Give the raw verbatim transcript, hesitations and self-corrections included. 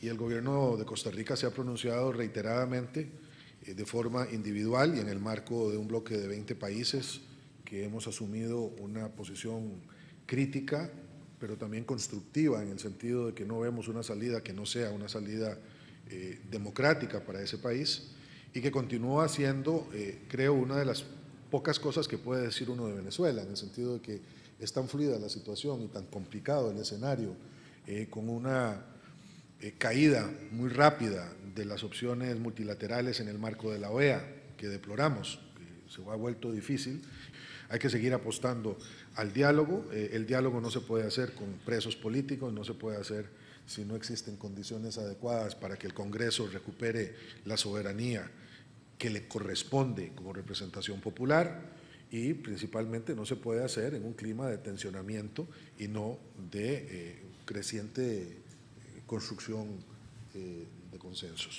y el gobierno de Costa Rica se ha pronunciado reiteradamente eh, de forma individual y en el marco de un bloque de veinte países que hemos asumido una posición crítica, pero también constructiva, en el sentido de que no vemos una salida que no sea una salida eh, democrática para ese país, y que continúa siendo, eh, creo, una de las pocas cosas que puede decir uno de Venezuela, en el sentido de que es tan fluida la situación y tan complicado el escenario, eh, con una eh, caída muy rápida de las opciones multilaterales en el marco de la O E A, que deploramos, que se ha vuelto difícil. Hay que seguir apostando al diálogo. Eh, el diálogo no se puede hacer con presos políticos, no se puede hacer si no existen condiciones adecuadas para que el Congreso recupere la soberanía que le corresponde como representación popular, y principalmente no se puede hacer en un clima de tensionamiento y no de eh, creciente eh, construcción eh, de consensos.